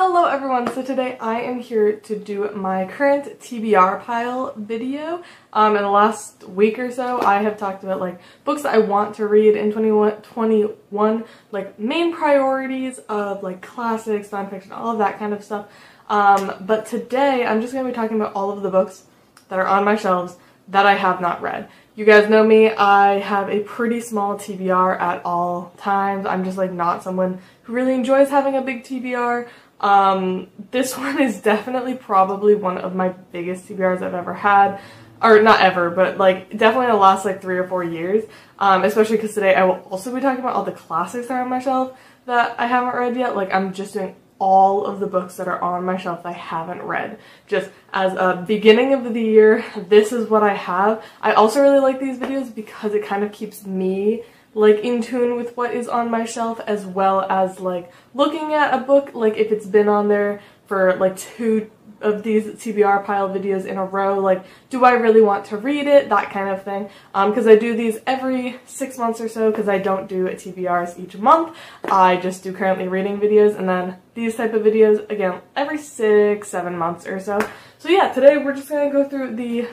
Hello everyone, so today I am here to do my current TBR pile video. In the last week or so I have talked about like books that I want to read in 2021, like main priorities of like classics, nonfiction, all of that kind of stuff. But today I'm just going to be talking about all of the books that are on my shelves that I have not read. You guys know me, I have a pretty small TBR at all times. I'm just like not someone who really enjoys having a big TBR. This one is definitely probably one of my biggest TBRs I've ever had, or not ever, but like definitely the last like 3 or 4 years, especially because today I will also be talking about all the classics that are on my shelf that I haven't read yet. Like I'm just doing all of the books that are on my shelf that I haven't read. Just as a beginning of the year, this is what I have. I also really like these videos because it kind of keeps me like in tune with what is on my shelf, as well as like looking at a book, like if it's been on there for like 2 of these TBR pile videos in a row, like do I really want to read it, that kind of thing. Because I do these every 6 months or so, because I don't do TBRs each month. I just do currently reading videos, and then these type of videos again every 6-7 months or so. So yeah, today we're just gonna go through the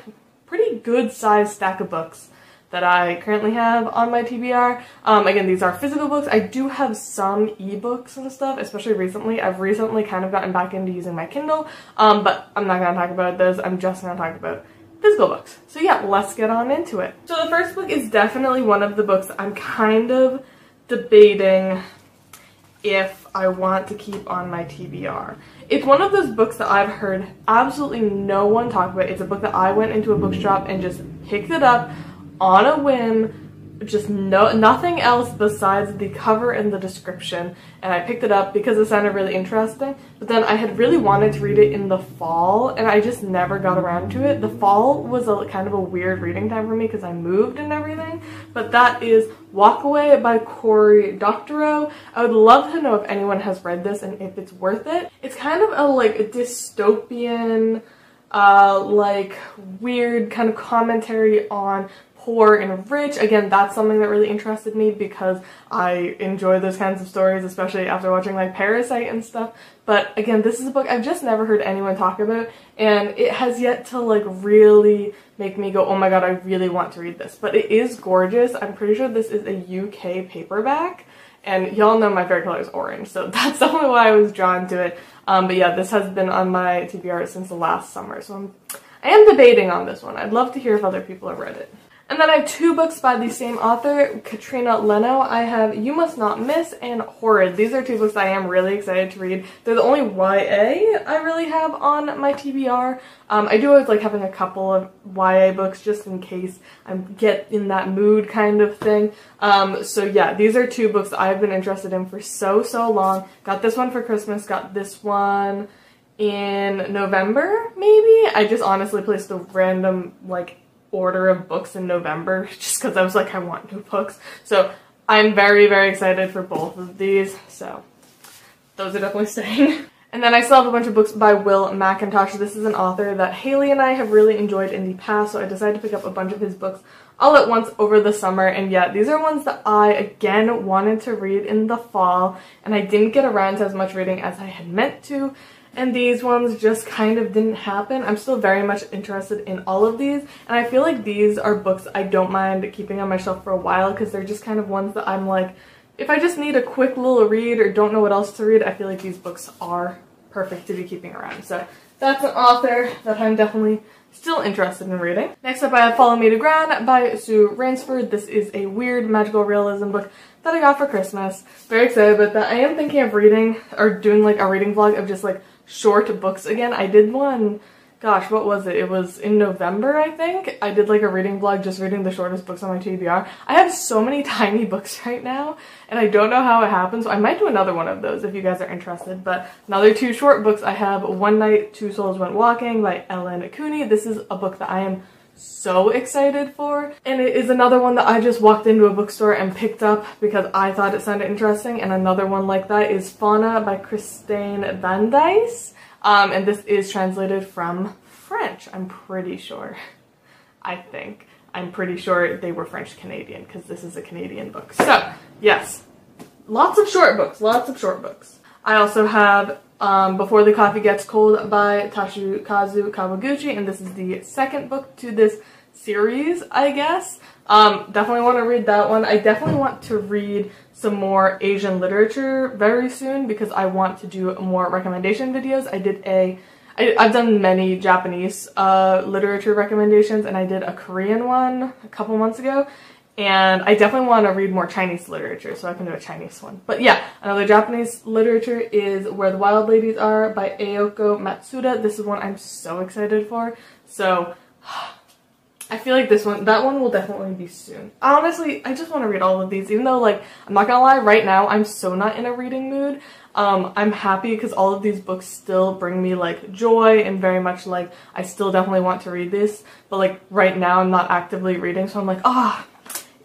pretty good sized stack of books that I currently have on my TBR. Again, these are physical books. I do have some ebooks and stuff, especially recently. I've recently kind of gotten back into using my Kindle, but I'm not gonna talk about those. I'm just gonna talk about physical books. So yeah, let's get on into it. So the first book is definitely one of the books I'm kind of debating if I want to keep on my TBR. It's one of those books that I've heard absolutely no one talk about. It's a book that I went into a bookshop and just picked it up on a whim, just nothing else besides the cover and the description, and I picked it up because it sounded really interesting, but then I had really wanted to read it in the fall and I just never got around to it. The fall was a kind of a weird reading time for me because I moved and everything, but that is Walkaway by Cory Doctorow. I would love to know if anyone has read this and if it's worth it. It's kind of a like a dystopian like weird kind of commentary on poor and rich. Again, that's something that really interested me because I enjoy those kinds of stories, especially after watching like Parasite and stuff. But again, this is a book I've just never heard anyone talk about, and it has yet to like really make me go, oh my god, I really want to read this. But it is gorgeous. I'm pretty sure this is a UK paperback, and y'all know my favorite color is orange, so that's definitely why I was drawn to it. But yeah, this has been on my TBR since the last summer, so I am debating on this one. I'd love to hear if other people have read it. And then I have 2 books by the same author, Katrina Leno. I have You Must Not Miss and Horrid. These are 2 books I am really excited to read. They're the only YA I really have on my TBR. I do always like having a couple of YA books just in case I get in that mood kind of thing. So yeah, these are 2 books I've been interested in for so long. Got this one for Christmas, got this one in November maybe. I just honestly placed a random like order of books in November just because I was like, I want new books. So I'm very excited for both of these, so those are definitely staying. And then I still have a bunch of books by Will McIntosh. This is an author that Haley and I have really enjoyed in the past, so I decided to pick up a bunch of his books all at once over the summer. And yeah, these are ones that I again wanted to read in the fall, and I didn't get around to as much reading as I had meant to, and these ones just kind of didn't happen. I'm still very much interested in all of these, and I feel like these are books I don't mind keeping on my shelf for a while because they're just kind of ones that I'm like, if I just need a quick little read or don't know what else to read, I feel like these books are perfect to be keeping around. So that's an author that I'm definitely still interested in reading. Next up I have Follow Me to Ground by Sue Ransford. This is a weird magical realism book that I got for Christmas. Very excited about that. I am thinking of reading or doing like a reading vlog of just like short books again. I did one, gosh, what was it? It was in November, I think. I did like a reading vlog just reading the shortest books on my TBR. I have so many tiny books right now, and I don't know how it happens. So I might do another one of those if you guys are interested. But another 2 short books I have, One Night, Two Souls Went Walking by Ellen Cooney. This is a book that I am so excited for, and it is another one that I just walked into a bookstore and picked up because I thought it sounded interesting. And another one like that is Fauna by Christine Van Dyce, and this is translated from French. I'm pretty sure they were French Canadian because this is a Canadian book. So yes, lots of short books. I also have Before the Coffee Gets Cold by Toshikazu Kawaguchi, and this is the second book to this series, I guess. Definitely want to read that one. I definitely want to read some more Asian literature very soon because I want to do more recommendation videos. I've done many Japanese literature recommendations, and I did a Korean one a couple months ago, and I definitely want to read more Chinese literature, so I can do a Chinese one. But yeah, another Japanese literature is Where the Wild Ladies Are by Aoko Matsuda. This is one I'm so excited for, so I feel like that one will definitely be soon. Honestly, I just want to read all of these, even though, like, I'm not gonna lie, right now I'm so not in a reading mood. I'm happy because all of these books still bring me, like, joy and very much, like, I still definitely want to read this, but, like, right now I'm not actively reading, so I'm like,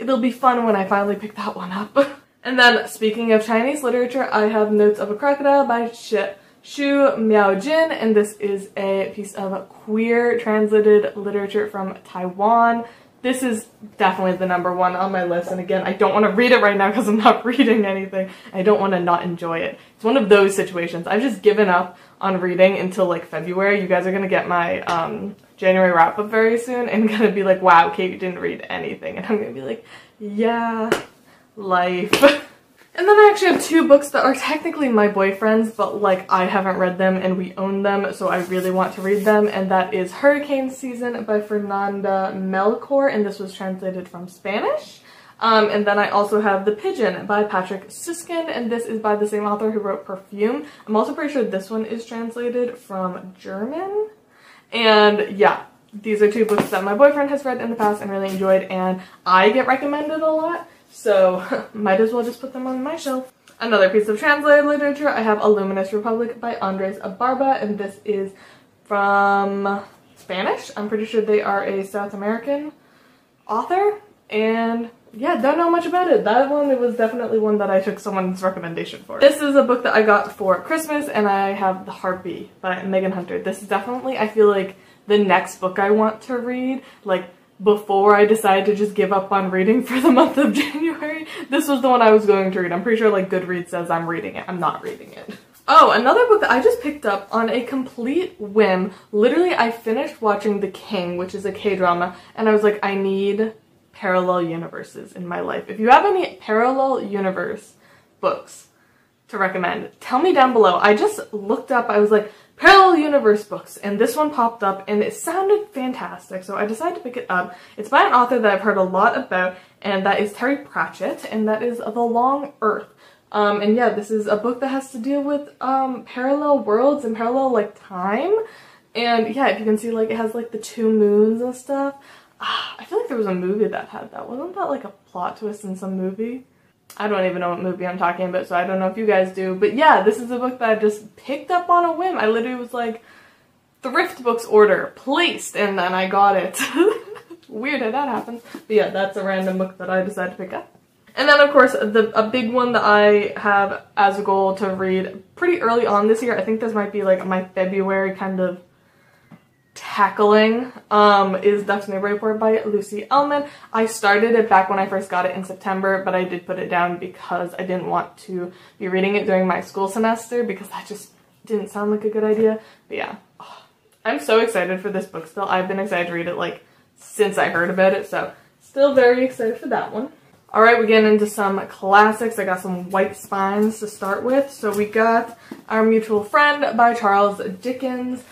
it'll be fun when I finally pick that one up. And then, speaking of Chinese literature, I have Notes of a Crocodile by Shu Miaojin, and this is a piece of queer translated literature from Taiwan. This is definitely the number one on my list, and again, I don't want to read it right now because I'm not reading anything. I don't want to not enjoy it. It's one of those situations. I've just given up on reading until, like, February. You guys are going to get my January wrap-up very soon and going to be like, wow, Kate, you didn't read anything. And I'm going to be like, yeah, life. And then I actually have two books that are technically my boyfriend's, but, like, I haven't read them and we own them, so I really want to read them, and that is Hurricane Season by Fernanda Melchor, and this was translated from Spanish. And then I also have The Pigeon by Patrick Susskind, and this is by the same author who wrote Perfume. I'm also pretty sure this one is translated from German. And yeah, these are two books that my boyfriend has read in the past and really enjoyed, and I get recommended a lot. So might as well just put them on my shelf. Another piece of translated literature, I have A Luminous Republic by Andres Abarba, and this is from Spanish. I'm pretty sure they are a South American author, and yeah, don't know much about it. That one, it was definitely one that I took someone's recommendation for. This is a book that I got for Christmas, and I have The Harpy by Megan Hunter. This is definitely, I feel like, the next book I want to read, like, before I decided to just give up on reading for the month of January. This was the one I was going to read. I'm pretty sure, like, Goodreads says I'm reading it. I'm not reading it. Oh, another book that I just picked up on a complete whim. Literally, I finished watching The King, which is a K-drama, and I was like, I need parallel universes in my life. If you have any parallel universe books to recommend, tell me down below. I just looked up, I was like, parallel universe books, and this one popped up and it sounded fantastic, so I decided to pick it up. It's by an author that I've heard a lot about, and that is Terry Pratchett, and that is The Long Earth. And yeah, this is a book that has to deal with parallel worlds and parallel, like, time. And yeah, if you can see, like, it has, like, the two moons and stuff. I feel like there was a movie that had that. Wasn't that, like, a plot twist in some movie? I don't even know what movie I'm talking about, so I don't know if you guys do. But yeah, this is a book that I just picked up on a whim. I literally was like, thrift books order, placed, and then I got it. Weird how that happens. But yeah, that's a random book that I decided to pick up. And then, of course, a big one that I have as a goal to read pretty early on this year, I think this might be, like, my February kind of tackling, is Ducks in Neighborhood by Lucy Ellman. I started it back when I first got it in September, but I did put it down because I didn't want to be reading it during my school semester because that just didn't sound like a good idea. But yeah, I'm so excited for this book still. I've been excited to read it, like, since I heard about it, so still very excited for that one. Alright, we're getting into some classics. I got some white spines to start with. So we got Our Mutual Friend by Charles Dickens.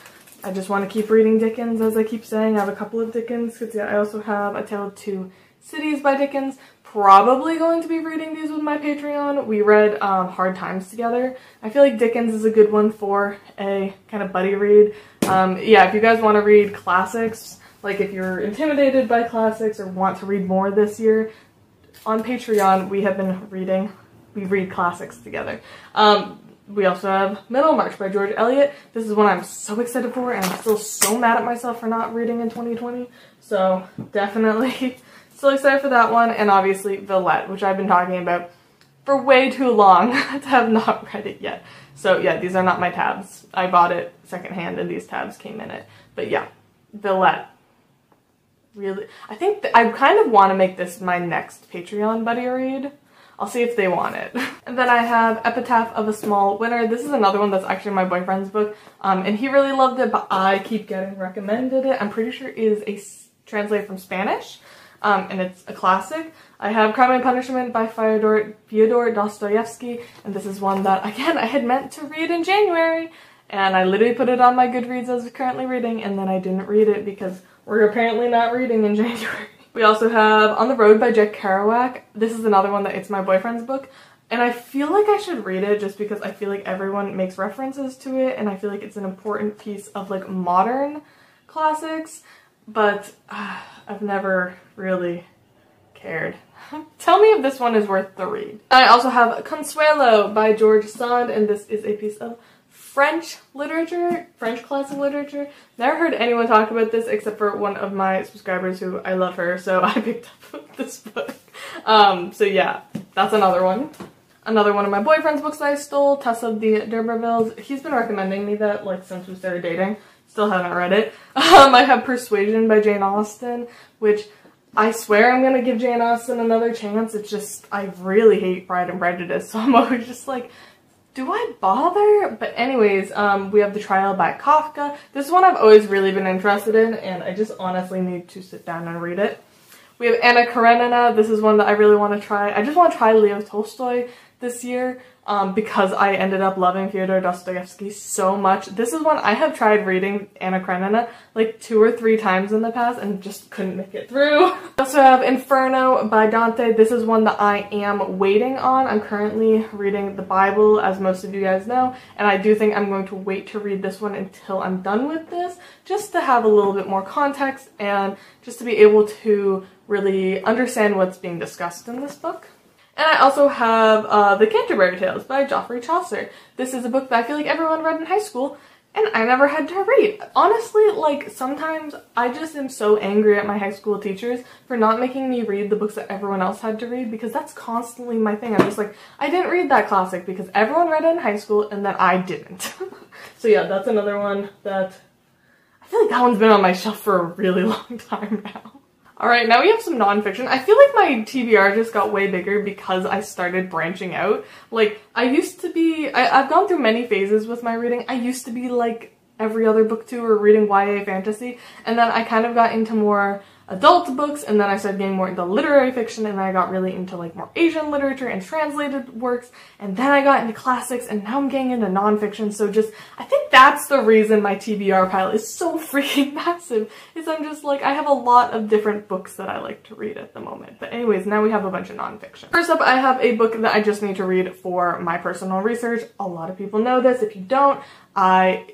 I just want to keep reading Dickens, as I keep saying. I have a couple of Dickens, because yeah, I also have A Tale of Two Cities by Dickens. Probably going to be reading these with my Patreon. We read Hard Times together. I feel like Dickens is a good one for a kind of buddy read. Yeah, if you guys want to read classics, like if you're intimidated by classics or want to read more this year, on Patreon we read classics together. We also have Middlemarch by George Eliot. This is one I'm so excited for, and I'm still so mad at myself for not reading in 2020. So definitely still excited for that one. And obviously Villette, which I've been talking about for way too long to have not read it yet. So yeah, these are not my tabs. I bought it secondhand and these tabs came in it. But yeah, Villette. Really, I think I kind of want to make this my next Patreon buddy read. I'll see if they want it. And then I have Epitaph of a Small Winner. This is another one that's actually my boyfriend's book, and he really loved it, but I keep getting recommended it. I'm pretty sure it is translated from Spanish, and it's a classic. I have Crime and Punishment by Fyodor Dostoevsky, and this is one that, again, I had meant to read in January, and I literally put it on my Goodreads as currently reading, and then I didn't read it because we're apparently not reading in January. We also have On the Road by Jack Kerouac. This is another one that it's my boyfriend's book, and I feel like I should read it just because I feel like everyone makes references to it, and I feel like it's an important piece of like modern classics, but I've never really cared. Tell me if this one is worth the read. I also have Consuelo by George Sand, and this is a piece of French literature, French classical literature. Never heard anyone talk about this except for one of my subscribers who I love her, so I picked up this book. So yeah, that's another one. Another one of my boyfriend's books that I stole, Tess of the D'Urbervilles. He's been recommending me that like since we started dating. Still haven't read it. I have Persuasion by Jane Austen, which I swear I'm gonna give Jane Austen another chance. It's just, I really hate Pride and Prejudice, so I'm always just like, do I bother? But anyways, we have The Trial by Kafka. This is one I've always really been interested in, and I just honestly need to sit down and read it. We have Anna Karenina. This is one that I really want to try. I just want to try Leo Tolstoy this year, because I ended up loving Fyodor Dostoevsky so much. This is one I have tried reading, Anna Karenina, like 2 or 3 times in the past and just couldn't make it through. I also have Inferno by Dante. This is one that I am waiting on. I'm currently reading the Bible, as most of you guys know, and I do think I'm going to wait to read this one until I'm done with this, just to have a little bit more context and just to be able to really understand what's being discussed in this book. And I also have The Canterbury Tales by Geoffrey Chaucer. This is a book that I feel like everyone read in high school, and I never had to read. Honestly, like, sometimes I just am so angry at my high school teachers for not making me read the books that everyone else had to read, because that's constantly my thing. I'm just like, I didn't read that classic because everyone read it in high school and then I didn't. So yeah, that's another one that, I feel like that one's been on my shelf for a really long time now. Alright, now we have some nonfiction. I feel like my TBR just got way bigger because I started branching out. Like, I used to be, I've gone through many phases with my reading. I used to be like every other booktuber reading YA fantasy, and then I kind of got into more adult books, and then I started getting more into literary fiction, and then I got really into like more Asian literature and translated works, and then I got into classics, and now I'm getting into nonfiction. So just, I think that's the reason my TBR pile is so freaking massive, is I'm just like, I have a lot of different books that I like to read at the moment. But anyways, now we have a bunch of nonfiction. First up, I have a book that I just need to read for my personal research. A lot of people know this. If you don't, I'm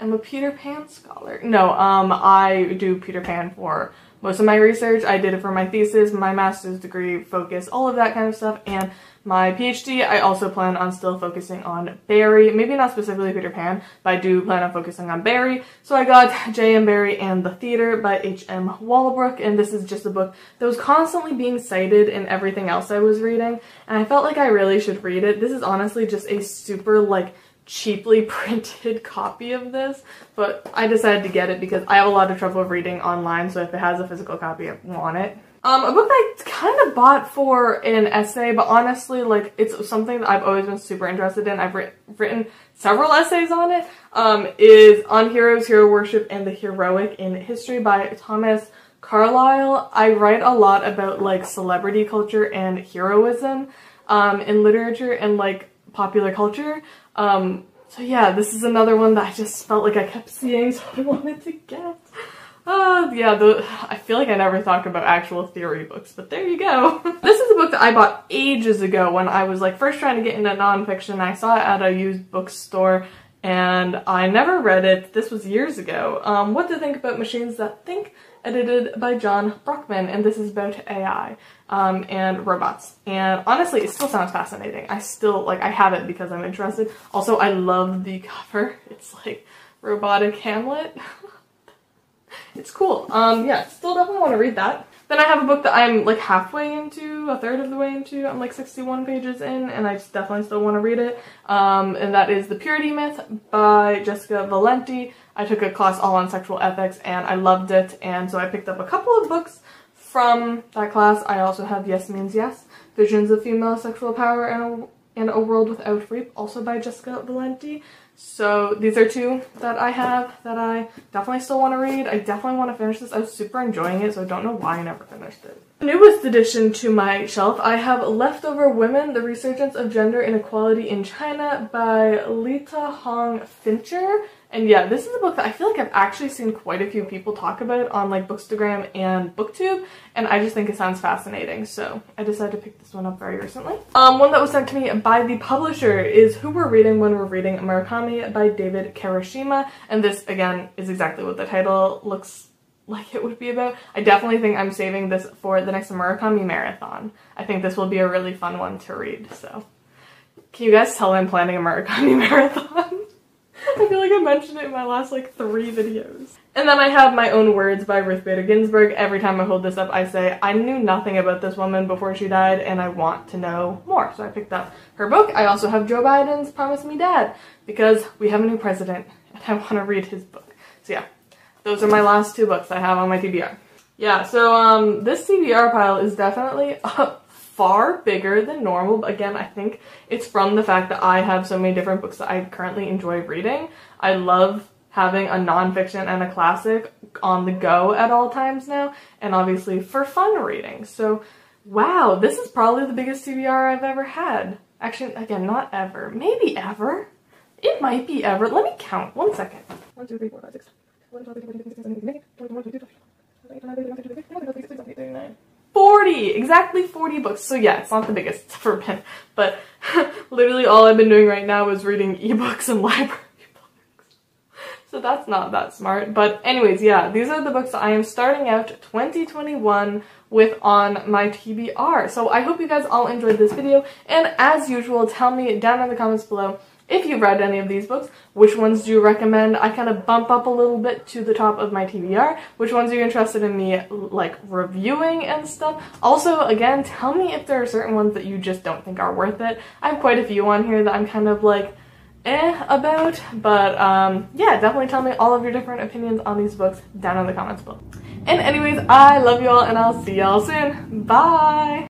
a Peter Pan scholar. No, I do Peter Pan for most of my research. I did it for my thesis, my master's degree focus, all of that kind of stuff, and my PhD. I also plan on still focusing on Barry, maybe not specifically Peter Pan, but I do plan on focusing on Barry. So I got J.M. Barrie and the Theater by H.M. Walbrook, and this is just a book that was constantly being cited in everything else I was reading, and I felt like I really should read it. This is honestly just a super, like, cheaply printed copy of this, but I decided to get it because I have a lot of trouble reading online, so if it has a physical copy, I want it. A book that I kind of bought for an essay, but honestly, like, it's something that I've always been super interested in. I've written several essays on it, is On Heroes, Hero Worship, and the Heroic in History by Thomas Carlyle. I write a lot about, like, celebrity culture and heroism in literature and, like, popular culture. So yeah, this is another one that I just felt like I kept seeing, so I wanted to get. Yeah, I feel like I never talk about actual theory books, but there you go. This is a book that I bought ages ago when I was like first trying to get into nonfiction. I saw it at a used bookstore and I never read it. This was years ago. What to Think About Machines That Think, edited by John Brockman, and this is about AI and robots. And honestly, it still sounds fascinating. I still, like, I have it because I'm interested. Also, I love the cover. It's like robotic Hamlet. It's cool. Yeah, still definitely want to read that. Then I have a book that I'm like halfway into, a third of the way into. I'm like 61 pages in, and I just definitely still want to read it. And that is The Purity Myth by Jessica Valenti. I took a class all on sexual ethics and I loved it, and so I picked up a couple of books From that class, I also have Yes Means Yes, Visions of Female Sexual Power and A World Without Rape, also by Jessica Valenti. So these are two that I have that I definitely still want to read. I definitely want to finish this. I was super enjoying it, so I don't know why I never finished it. The newest addition to my shelf, I have Leftover Women, The Resurgence of Gender Inequality in China by Lita Hong Fincher. And yeah, this is a book that I feel like I've actually seen quite a few people talk about it on like Bookstagram and Booktube, and I just think it sounds fascinating, so I decided to pick this one up very recently. One that was sent to me by the publisher is Who We're Reading When We're Reading Murakami by David Karashima, and this again is exactly what the title looks like it would be about. I definitely think I'm saving this for the next Murakami marathon. I think this will be a really fun one to read, so can you guys tell I'm planning a Murakami marathon? I feel like I mentioned it in my last like 3 videos. And then I have My Own Words by Ruth Bader Ginsburg. Every time I hold this up I say, I knew nothing about this woman before she died and I want to know more. So I picked up her book. I also have Joe Biden's Promise Me Dad because we have a new president and I want to read his book. So yeah, those are my last 2 books I have on my TBR. Yeah, so this TBR pile is definitely far bigger than normal, but again I think it's from the fact that I have so many different books that I currently enjoy reading. I love having a non-fiction and a classic on the go at all times now, and obviously for fun reading. So wow, this is probably the biggest TBR I've ever had. Actually, again, not ever. Maybe ever. It might be ever. Let me count. 1 second. 1, 2, 3, 4, 5, 6, 7, 8, 9, 10, 11, 12, 13, 14, 15, 16, 17, 18, 19, 20, 21, 22, 23, 24, 25, 26, 27, 28, 29. 40! Exactly 40 books. So yeah, it's not the biggest it's ever been, but literally all I've been doing right now is reading ebooks and library books. So that's not that smart. But anyways, yeah, these are the books that I am starting out 2021 with on my TBR. So I hope you guys all enjoyed this video, and as usual, tell me down in the comments below if you've read any of these books, which ones do you recommend I kind of bump up a little bit to the top of my TBR, which ones are you interested in me like reviewing and stuff. Also, again, tell me if there are certain ones that you just don't think are worth it. I have quite a few on here that I'm kind of like eh about, but yeah, definitely tell me all of your different opinions on these books down in the comments below. And anyways, I love you all and I'll see y'all soon. Bye!